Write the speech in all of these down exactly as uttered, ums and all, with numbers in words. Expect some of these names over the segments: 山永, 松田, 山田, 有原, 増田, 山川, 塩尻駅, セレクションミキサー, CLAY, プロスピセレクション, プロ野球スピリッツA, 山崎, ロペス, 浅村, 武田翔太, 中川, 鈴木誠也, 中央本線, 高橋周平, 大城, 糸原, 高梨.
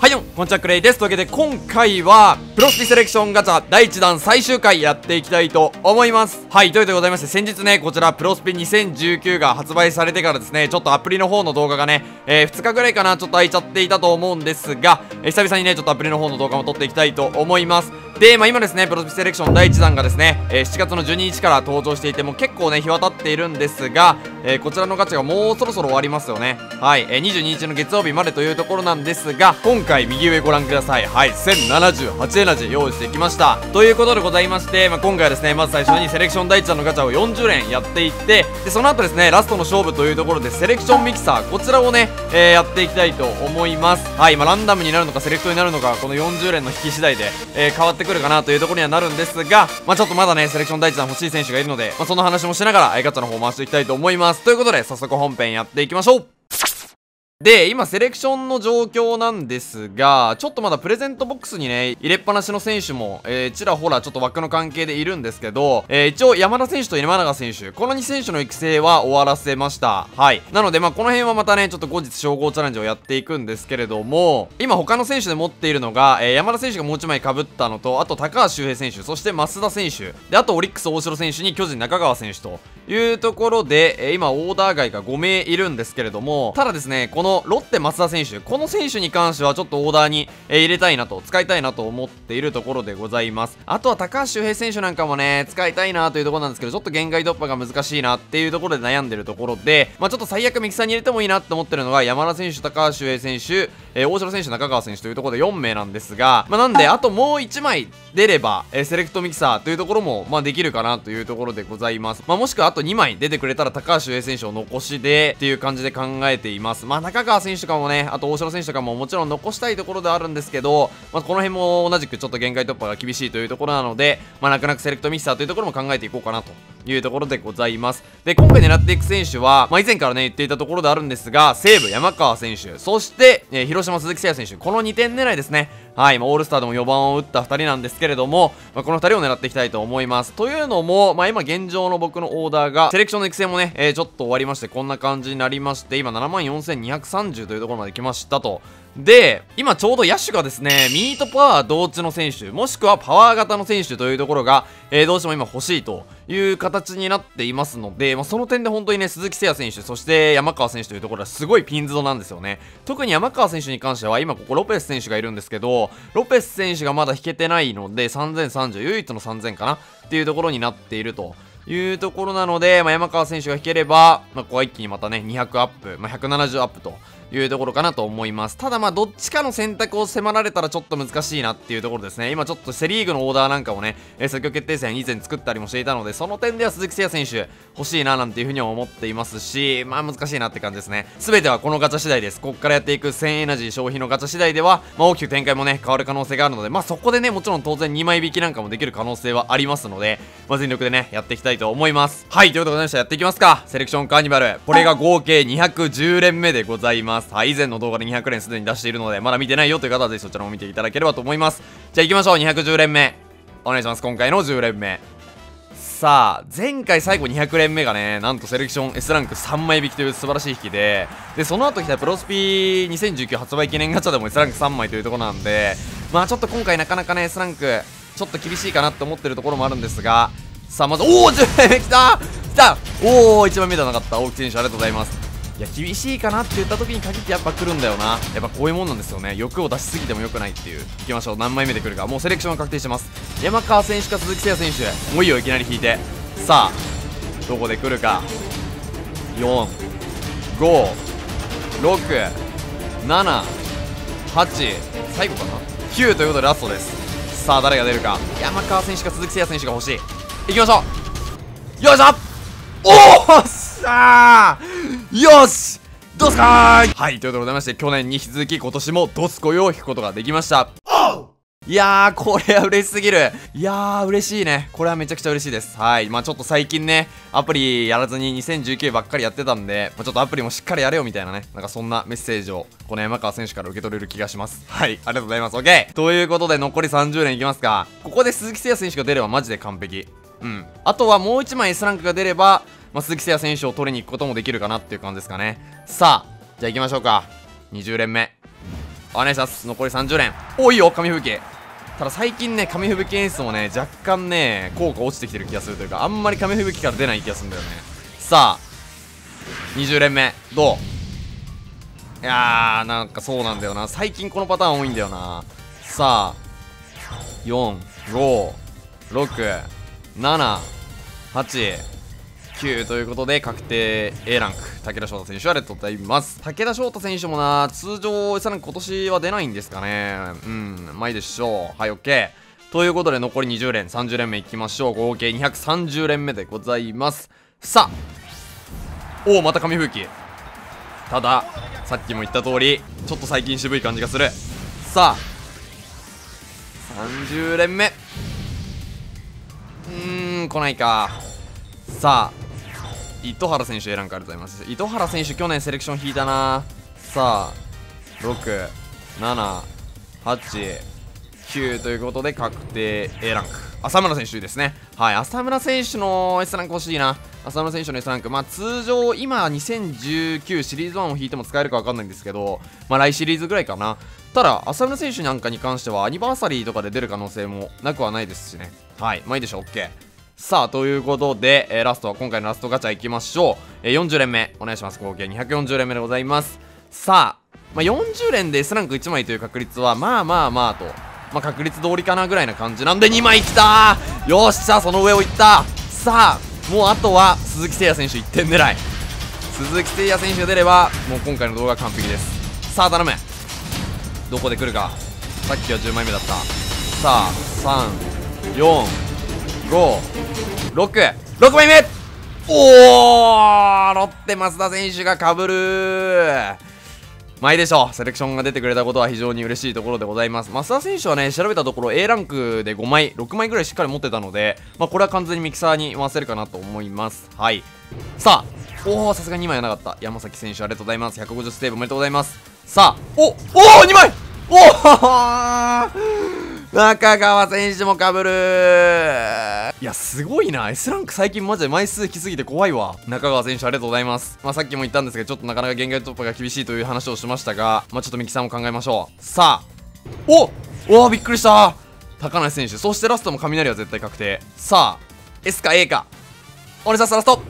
はいよん、こんにちは、クレイです。というわけで今回は、プロスピセレクションガチャだいいちだん最終回やっていきたいと思います。はい、ということでございまして、先日ね、こちら、プロスピにせんじゅうきゅうが発売されてからですね、ちょっとアプリの方の動画がね、えー、ふつかぐらいかな、ちょっと空いちゃっていたと思うんですが、えー、久々にね、ちょっとアプリの方の動画も撮っていきたいと思います。で、まあ、今ですね、プロスピセレクションだいいちだんがですね、えー、しちがつのじゅうににちから登場していて、もう結構ね、日は経っているんですが、えー、こちらのガチャがもうそろそろ終わりますよね。はい、えー、にじゅうににちの月曜日までというところなんですが、今回右上ご覧ください。はい、せんななじゅうはちエナジー用意してきました。ということでございまして、まあ、今回はですね、まず最初にセレクションだいいちだんのガチャをよんじゅうれんやっていって、で、その後ですね、ラストの勝負というところで、セレクションミキサー、こちらをね、えー、やっていきたいと思います。はい、まあ、ランダムになるのかセレクトになるのか、このよんじゅうれんの引き次第で、えー、変わってくるかなというところにはなるんですが、まあ、ちょっとまだね、セレクションだいいちだん欲しい選手がいるので、まあ、その話もしながら、ガチャの方回していきたいと思います。ということで、早速本編やっていきましょう。で、今、セレクションの状況なんですが、ちょっとまだプレゼントボックスにね、入れっぱなしの選手も、えー、ちらほらちょっと枠の関係でいるんですけど、えー、一応、山田選手と山永選手、このにせんしゅの育成は終わらせました。はい。なので、まあ、この辺はまたね、ちょっと後日、称号チャレンジをやっていくんですけれども、今、他の選手で持っているのが、えー、山田選手がもういちまい被ったのと、あと、高橋周平選手、そして増田選手、で、あと、オリックス大城選手に巨人中川選手というところで、えー、今、オーダー外がごめいいるんですけれども、ただですね、このロッテ松田選手、この選手に関してはちょっとオーダーに、えー、入れたいなと使いたいなと思っているところでございます。あとは高橋周平選手なんかもね使いたいなというところなんですけど、ちょっと限界突破が難しいなっていうところで悩んでるところで、まあ、ちょっと最悪ミキサーに入れてもいいなって思ってるのが山田選手、高橋周平選手、えー、大城選手、中川選手というところでよんめいなんですが、まあ、なんであともういちまい出れば、えー、セレクトミキサーというところも、まあ、できるかなというところでございます。まあ、もしくはあとにまい出てくれたら高橋周平選手を残しでっていう感じで考えています。まあ中川選手とかもね、あと大城選手とかももちろん残したいところではあるんですけど、まあ、この辺も同じくちょっと限界突破が厳しいというところなので、まあ、泣く泣くセレクトミキサーというところも考えていこうかなというところでございます。で、今回狙っていく選手は、まあ、以前からね言っていたところであるんですが、西武山川選手、そして、えー、広島鈴木誠也選手、このにてん狙いですね。はい、まあ、オールスターでもよんばんを打ったふたりなんですけれども、まあ、このふたりを狙っていきたいと思います。というのも、まあ、今現状の僕のオーダーが、セレクションの育成もね、えー、ちょっと終わりまして、こんな感じになりまして、今ななまんよんせんにひゃくさんじゅうというところまで来ましたと。で、今ちょうど野手がですね、ミートパワー同値の選手、もしくはパワー型の選手というところが、えー、どうしても今欲しいという形になっていますので、まあ、その点で本当にね、鈴木誠也選手、そして山川選手というところはすごいピンズドなんですよね。特に山川選手に関しては、今ここロペス選手がいるんですけど、ロペス選手がまだ引けてないので、さんぜんさんじゅう、唯一のさんぜんかなっていうところになっていると。いうところなので、まあ、山川選手が引ければ、まあ、ここは一気にまたね、にひゃくアップ、まあ、ひゃくななじゅうアップというところかなと思います。ただまあ、どっちかの選択を迫られたらちょっと難しいなっていうところですね。今ちょっとセリーグのオーダーなんかもね、えー、選挙決定戦以前作ったりもしていたので、その点では鈴木誠也選手欲しいななんていうふうには思っていますし、まあ難しいなって感じですね。すべてはこのガチャ次第です。ここからやっていくせんエナジー消費のガチャ次第では、まあ大きく展開もね、変わる可能性があるので、まあそこでね、もちろん当然にまい引きなんかもできる可能性はありますので、まあ全力でね、やっていきたいと思います。はい、ということでございました。やっていきますか。セレクションカーニバル、これが合計にひゃくじゅうれんめでございます。はい、以前の動画でにひゃくれんすでに出しているので、まだ見てないよという方はぜひそちらも見ていただければと思います。じゃあ行きましょう。にひゃくじゅうれんめお願いします。今回のじゅうれんめ。さあ、前回最後にひゃくれんめがね、なんとセレクション エス ランクさんまい引きという素晴らしい引きで、でその後来たプロスピにせんじゅうきゅう発売記念ガチャでも エス ランクさんまいというところなんで、まあちょっと今回なかなかね エス ランクちょっと厳しいかなって思ってるところもあるんですが、さあまず、おおじゅうれんめきたきた、おおいちまいめではなかった。大木選手ありがとうございます。いや、厳しいかなって言った時に限ってやっぱ来るんだよな。やっぱこういうもんなんですよね。欲を出しすぎても良くないっていう。行きましょう。何枚目で来るか。もうセレクションは確定してます。山川選手か鈴木誠也選手。もういいよ、いきなり引いて。さあ、どこで来るか。よん、ご、ろく、なな、はち、最後かな、きゅうということでラストです。さあ、誰が出るか。山川選手か鈴木誠也選手が欲しい。行きましょう。よいしょ。おーっしゃー、よし、ドスコーイ。はい、ということでございまして、去年に引き続き今年もドスコイを引くことができました。いやー、これは嬉しすぎる。いやー、嬉しいね。これはめちゃくちゃ嬉しいです。はい。まあちょっと最近ね、アプリやらずににせんじゅうきゅうばっかりやってたんで、まあ、ちょっとアプリもしっかりやれよみたいなね、なんかそんなメッセージを、この山川選手から受け取れる気がします。はい。ありがとうございます。オッケー。ということで、残りさんじゅうれんいきますか。ここで鈴木誠也選手が出ればマジで完璧。うん。あとはもういちまい エス ランクが出れば、まあ、鈴木誠也選手を取りに行くこともできるかなっていう感じですかね。さあ、じゃあ行きましょうか。にじゅうれんめ。お願いします。残りさんじゅうれん。お、いいよ紙吹雪。ただ最近ね、紙吹雪演出もね若干ね効果落ちてきてる気がするというか、あんまり紙吹雪から出ない気がするんだよね。さあにじゅうれんめどう。いやーなんかそうなんだよな、最近このパターン多いんだよな。さあよんごろくななはちきゅうということで確定 エー ランク、武田翔太選手ありがとうございます。武田翔太選手もな通常さらに今年は出ないんですかね。うんまあいいでしょう。はい OK ということで残りにじゅう連さんじゅうれんめいきましょう。合計にひゃくさんじゅうれんめでございます。さあおおまた紙吹雪。たださっきも言った通りちょっと最近渋い感じがする。さあさんじゅうれんめ。うーん来ないか。さあ糸原選手エランクありがとうございます。糸原選手去年セレクション引いたな。さあろくななはちきゅうということで確定 エー ランク、浅村選手ですね。はい浅村選手の エス ランク欲しいな。浅村選手の エス ランク、まあ通常今にせんじゅうきゅうシリーズワンを引いても使えるか分かんないんですけど、まあ来シリーズぐらいかな。ただ浅村選手なんかに関してはアニバーサリーとかで出る可能性もなくはないですしね。はいまあいいでしょう OK。 さあということで、えー、ラストは今回のラストガチャいきましょう、えー、よんじゅうれんめお願いします。合計にひゃくよんじゅうれんめでございます。さあ、まあ、よんじゅうれんで エス ランクいちまいという確率はまあまあまあと、まあ、確率通りかなぐらいな感じなんでにまいきたー。よっしゃその上をいった。さあもうあとは鈴木誠也選手いってん狙い。鈴木誠也選手が出ればもう今回の動画完璧です。さあ頼むどこで来るか。さっきはじゅうまいめだった。さあさんよんごろくろくまいめ。おおロッテ増田選手がかぶるー。まあいいでしょう。セレクションが出てくれたことは非常に嬉しいところでございます。増田選手はね調べたところ エー ランクでごまいろくまいぐらいしっかり持ってたので、まあこれは完全にミキサーに回せるかなと思います。はいさあおおさすがににまいはなかった。山崎選手ありがとうございます。ひゃくごじゅうセーブおめでとうございます。さあおおーにまい。おお中川選手もかぶるー。いやすごいな エス ランク最近マジで枚数引きすぎて怖いわ。中川選手ありがとうございます。まあさっきも言ったんですけどちょっとなかなか限界突破が厳しいという話をしましたが、まあちょっとミキさんも考えましょう。さあおおおびっくりした高梨選手。そしてラストも雷は絶対確定。さあ エス か エー かお願いします。ラスト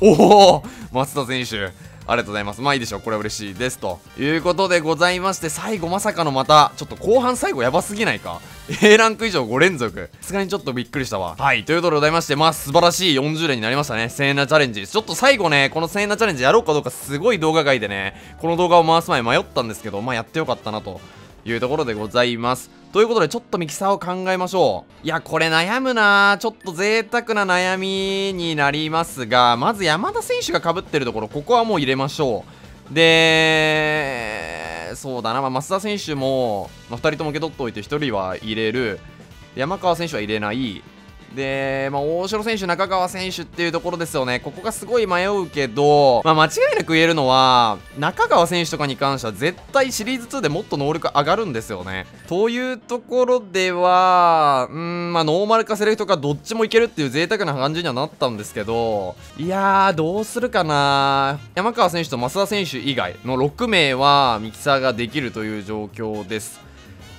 おお松田選手ありがとうございます。まあいいでしょう。これは嬉しいですということでございまして、最後まさかのまたちょっと後半最後やばすぎないか エー ランク以上ごれんぞく、さすがにちょっとびっくりしたわ。はいということでございまして、まあ素晴らしいよんじゅうれんになりましたね。せんえんなチャレンジ、ちょっと最後ねこのせんえんなチャレンジやろうかどうかすごい動画外でねこの動画を回す前迷ったんですけど、まあやってよかったなというところでございます。ということでちょっとミキサーを考えましょう。いやこれ悩むなー。ちょっと贅沢な悩みになりますが、まず山田選手が被ってるところここはもう入れましょう。でそうだな、まあ、増田選手も、まあ、ふたりとも受け取っておいてひとりは入れる。山川選手は入れない。で、まあ、大城選手、中川選手っていうところですよね。ここがすごい迷うけど、まあ、間違いなく言えるのは、中川選手とかに関しては絶対シリーズツーでもっと能力上がるんですよね。というところでは、うーん、まあ、ノーマルかセレクトかどっちもいけるっていう贅沢な感じにはなったんですけど、いやー、どうするかな。山川選手と増田選手以外のろくめいはミキサーができるという状況です。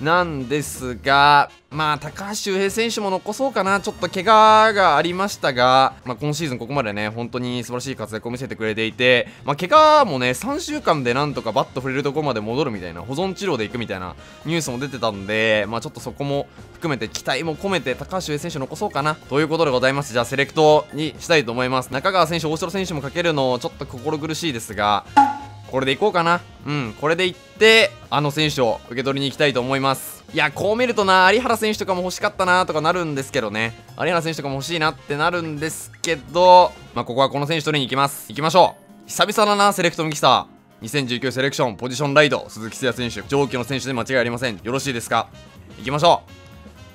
なんですが、まあ高橋周平選手も残そうかな。ちょっと怪我がありましたが、まあ、今シーズンここまでね本当に素晴らしい活躍を見せてくれていて、まあ、怪我もねさんしゅうかんでなんとかバット振れるところまで戻るみたいな、保存治療で行くみたいなニュースも出てたんで、まあ、ちょっとそこも含めて期待も込めて高橋周平選手残そうかなということでございます。じゃあセレクトにしたいと思います。中川選手大城選手もかけるのちょっと心苦しいですが、これでいこうかな。うんこれでいってあの選手を受け取りに行きたいと思います。いやこう見るとな有原選手とかも欲しかったなとかなるんですけどね、有原選手とかも欲しいなってなるんですけど、まあここはこの選手取りに行きます。行きましょう。久々だなセレクトミキサーにせんじゅうきゅうセレクションポジションライド鈴木誠也選手、上記の選手で間違いありません。よろしいですか。行きましょ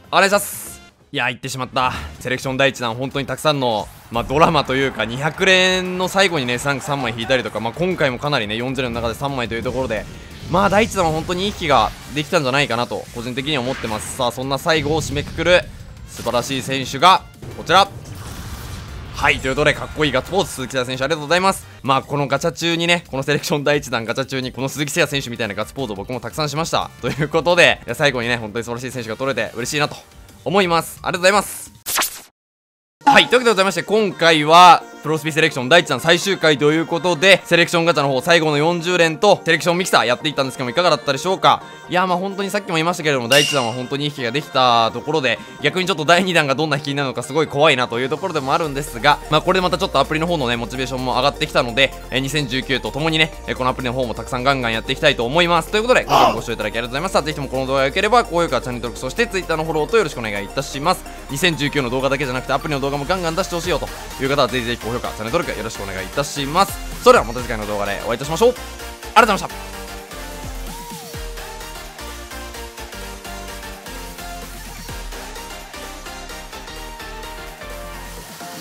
う。お願いします。いや行ってしまった。セレクション第一弾本当にたくさんのまあドラマというかにひゃくれんの最後にねさんまい引いたりとか、まあ、今回もかなりねよんじゅうれんの中でさんまいというところで、まあ第一弾は本当にいい引きができたんじゃないかなと個人的には思ってます。さあそんな最後を締めくくる素晴らしい選手がこちら。はいということでかっこいいガッツポーズ鈴木誠也選手ありがとうございます。まあこのガチャ中にね、このセレクションだいいちだんガチャ中にこの鈴木誠也選手みたいなガッツポーズを僕もたくさんしました。ということで最後にね、本当に素晴らしい選手が取れて嬉しいなと思います。ありがとうございます。はい、というわけでございまして、今回はプロスピセレクションだいいちだん最終回ということで、セレクションガチャの方最後のよんじゅうれんとセレクションミキサーやっていったんですけども、いかがだったでしょうか。いやー、まあ本当にさっきも言いましたけれども、だいいちだんは本当にいい引きができたところで、逆にちょっとだいにだんがどんな引きになるのかすごい怖いなというところでもあるんですが、まあこれでまたちょっとアプリの方のね、モチベーションも上がってきたので、えにせんじゅうきゅうとともにね、このアプリの方もたくさんガンガンやっていきたいと思います。ということで今回もご視聴いただきありがとうございました。ぜひともこの動画が良ければ高評価、チャンネル登録、そして Twitter のフォローとよろしくお願いいたします。にせんじゅうきゅうの動画だけじゃなくてアプリの動画もガンガン出してほしいよという方はぜひぜひ高評価、チャンネル登録よろしくお願いいたします。それではまた次回の動画でお会いいたしましょう。ありがとうございました。